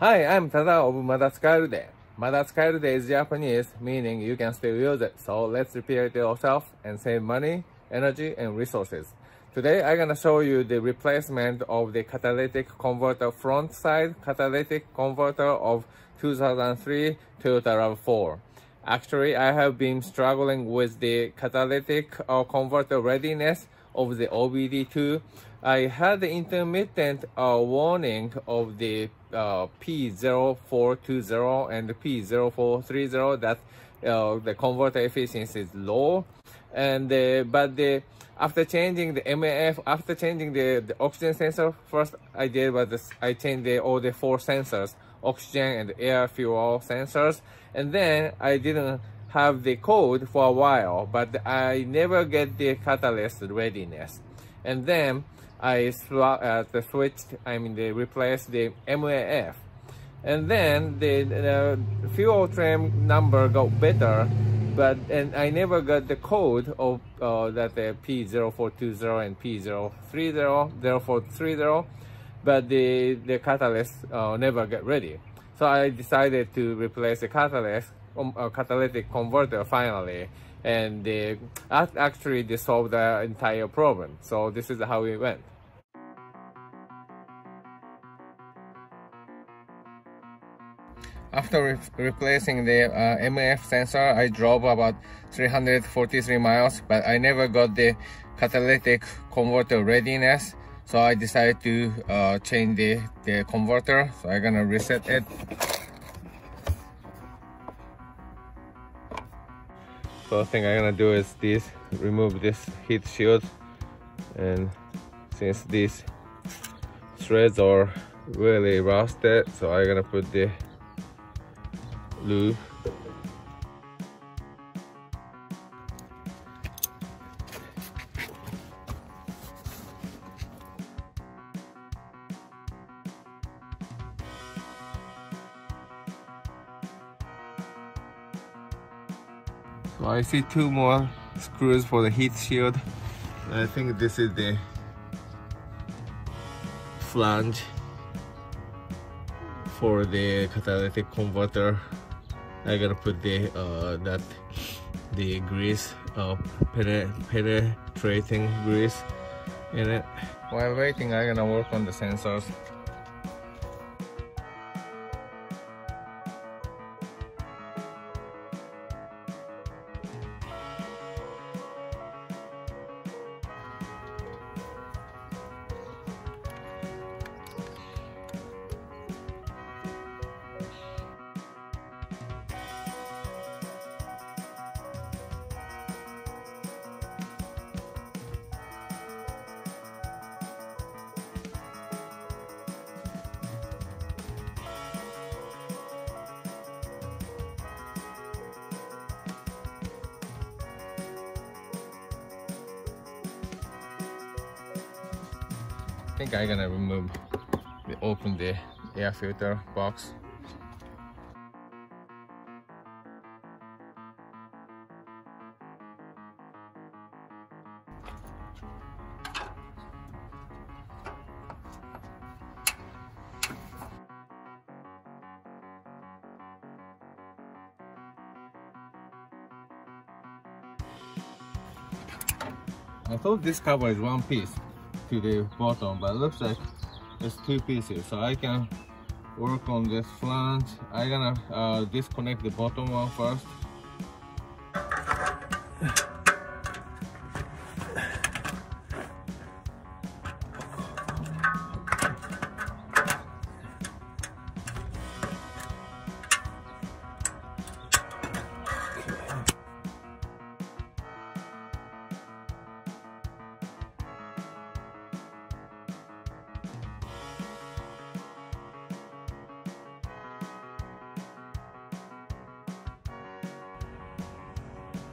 Hi, I'm Tadao of Madatsukarude. Madatsukarude is Japanese, meaning you can still use it. So let's repair it yourself and save money, energy, and resources. Today, I'm gonna show you the replacement of the catalytic converter front side catalytic converter of 2003 Toyota RAV4. Actually, I have been struggling with the catalytic converter readiness of the OBD2. I had the intermittent warning of the P0420 and the P0430 that the converter efficiency is low, and after changing the MAF, after changing the oxygen sensor, first I did was I changed all the four sensors, oxygen and air fuel sensors, and then I didn't have the code for a while, but I never get the catalyst readiness. And then I replaced the MAF, and then the fuel trim number got better, and I never got the code of that P0420 and P030, but the catalyst never get ready. So I decided to replace the catalyst catalytic converter finally, and actually they solved the entire problem. So this is how it went. After replacing the MAF sensor, I drove about 343 miles, but I never got the catalytic converter readiness. So I decided to change the converter. So I'm gonna reset it. First thing I'm gonna do is remove this heat shield, and since these threads are really rusted, so I'm gonna put the lube. So I see two more screws for the heat shield. I think this is the flange for the catalytic converter. I'm gonna put the grease, penetrating grease in it. While waiting, I'm gonna work on the sensors. I think I'm gonna open the air filter box. I thought this cover is one piece to the bottom, but it looks like there's two pieces, so I can work on this flange. I'm gonna disconnect the bottom one first.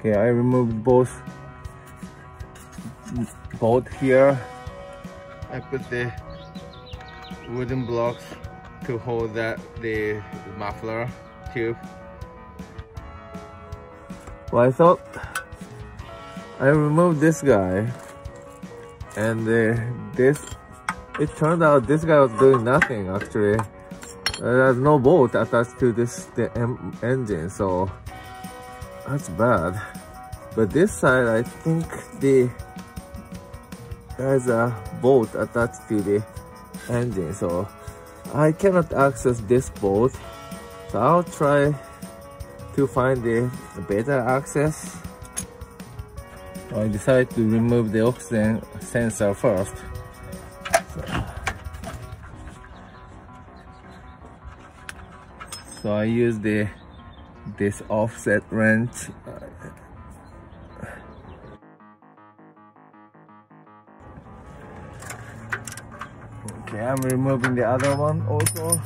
Okay, I removed both here. I put the wooden blocks to hold the muffler tube. Well, I thought I removed this guy, and it turned out this guy was doing nothing actually. There's no bolt attached to this engine, so that's bad. But this side, I think there's a bolt attached to the engine, so I cannot access this bolt. So I'll try to find the better access. I decided to remove the oxygen sensor first. So I use this offset wrench. Okay, I'm removing the other one also.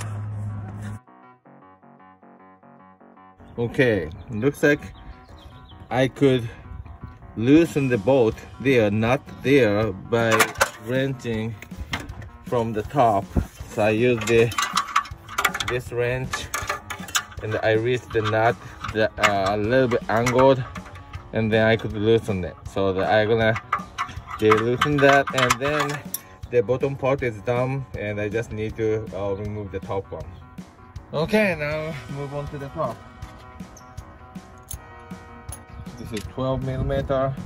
Okay, looks like I could loosen the bolt there, not there, by wrenching from the top. So I used this wrench and I reached the nut a little bit angled, and then I could loosen it. So I'm gonna loosen that, and then the bottom part is done, and I just need to remove the top one. Okay, now move on to the top. This is 12mm.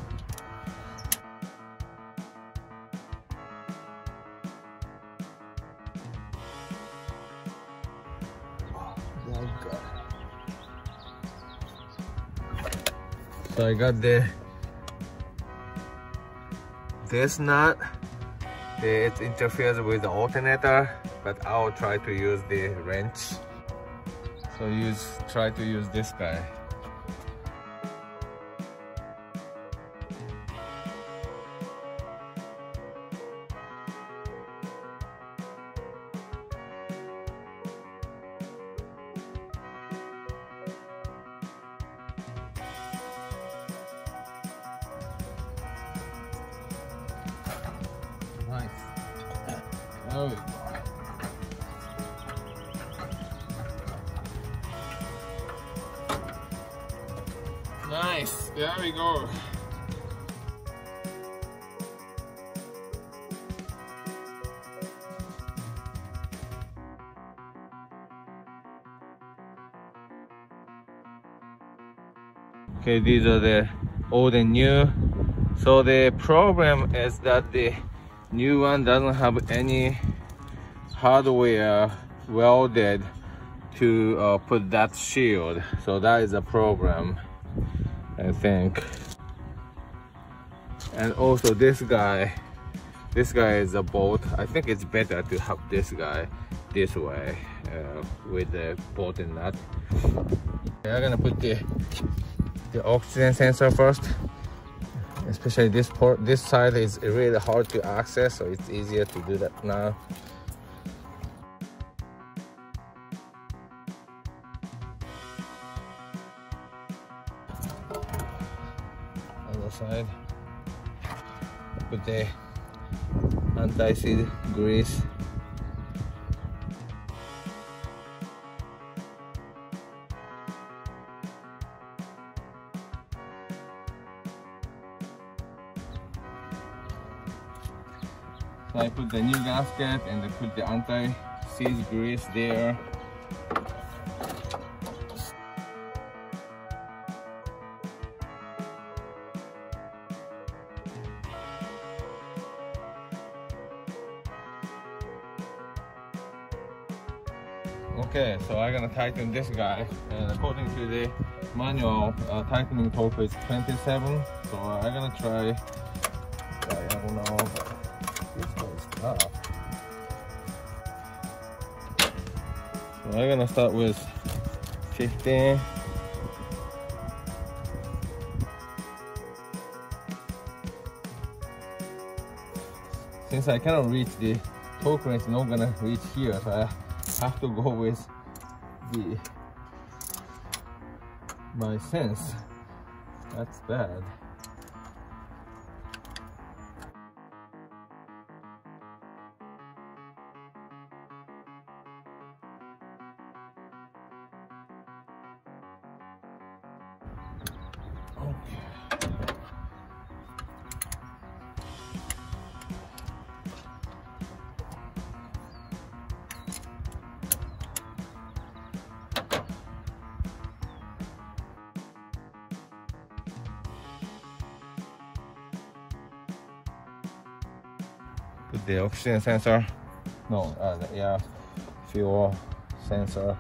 So I got this nut. It interferes with the alternator, but I'll try to use the wrench. So try to use this guy. Nice. There we go. Nice. There we go. Okay, these are the old and new. So the problem is that the new one doesn't have any hardware welded to put that shield, so that is a problem, I think. And also this guy is a bolt. I think it's better to have this guy this way with the bolt and nut. Okay, I'm gonna put the oxygen sensor first. Especially this part, this side is really hard to access, so it's easier to do that now. Other side, put the anti-seed grease. So I put the new gasket and I put the anti-seize grease there. Okay, so I'm gonna tighten this guy, and according to the manual, tightening torque is 27. So I'm gonna try diagonal. So I'm gonna start with 15. Since I cannot reach the torque wrench, it's not gonna reach here, so I have to go with my sense. That's bad. the oxygen sensor, the air fuel sensor,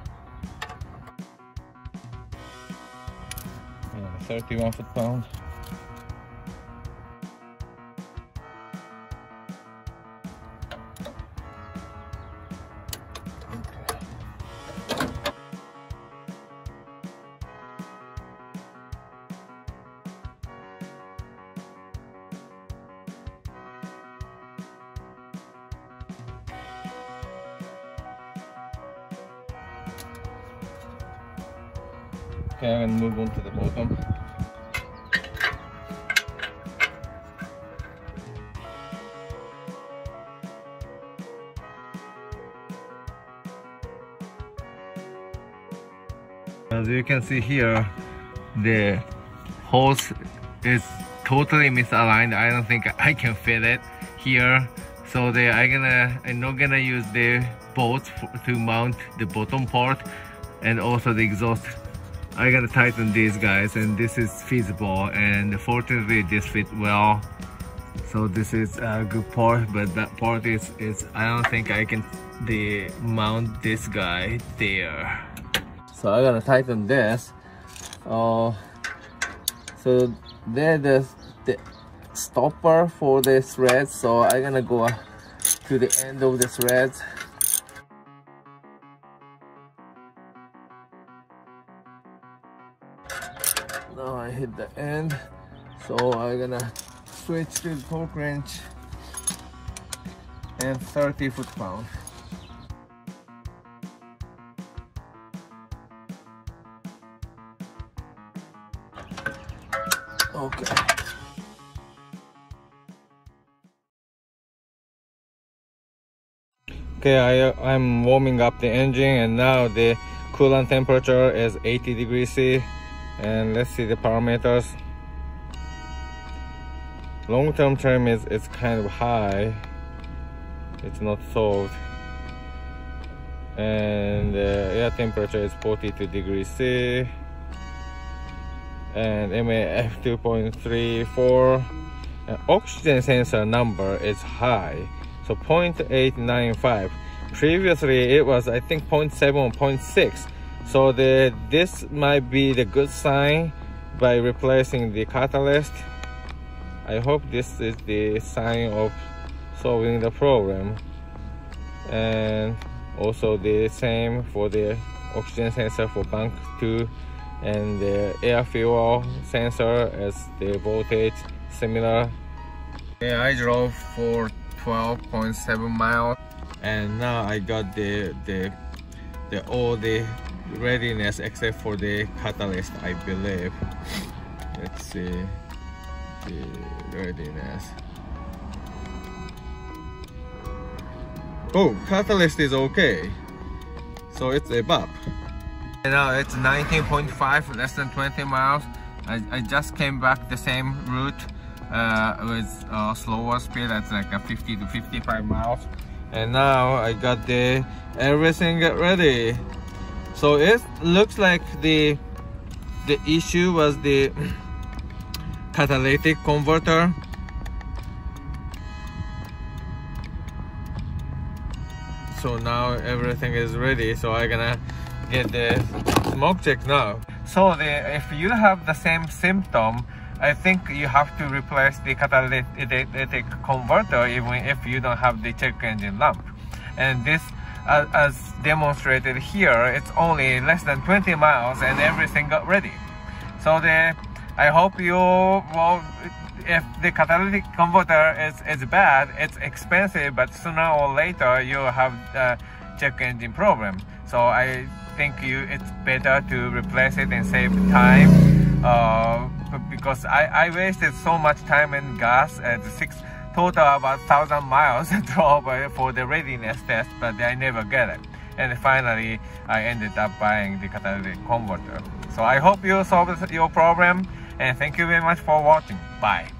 and 31 foot-pound. Okay, I'm gonna move on to the bottom. As you can see here, the hose is totally misaligned. I don't think I can fit it here. So I'm not gonna use the bolts to mount the bottom part and also the exhaust. I gotta tighten these guys, and this is feasible, and fortunately this fit well. So this is a good part, but that part is I don't think I can mount this guy there. So I gotta tighten this. So there's the stopper for the threads, so I'm gonna go to the end of the threads. Now I hit the end, so I'm gonna switch to the torque wrench and 30 foot-pound. Okay. Okay, I'm warming up the engine, and now the coolant temperature is 80 degrees C. And let's see the parameters. Long-term trim is kind of high. It's not solved. And air temperature is 42 degrees C. And MAF 2.34. And oxygen sensor number is high. So 0.895. Previously it was, I think, 0.7 or 0.6. So this might be the good sign by replacing the catalyst. I hope this is the sign of solving the problem. And also the same for the oxygen sensor for bank 2, and the air fuel sensor as the voltage similar. Yeah, I drove for 12.7 miles, and now I got all the readiness except for the catalyst, I believe. Let's see the readiness. Oh, catalyst is okay, so it's a BAP. You know, it's 19.5, less than 20 miles. I just came back the same route with slower speed. That's like a 50 to 55 miles, and now I got everything ready. So it looks like the issue was the catalytic converter. So now everything is ready. So I'm gonna get the smoke check now. So if you have the same symptom, I think you have to replace the catalytic converter even if you don't have the check engine lamp. And this, as demonstrated here, it's only less than 20 miles and everything got ready. So I hope you will, if the catalytic converter is bad, it's expensive, but sooner or later you'll have check engine problem. So I think it's better to replace it and save time, because I wasted so much time and gas at total about 1,000 miles drove for the readiness test, but I never get it. And finally, I ended up buying the catalytic converter. So I hope you solved your problem, and thank you very much for watching. Bye.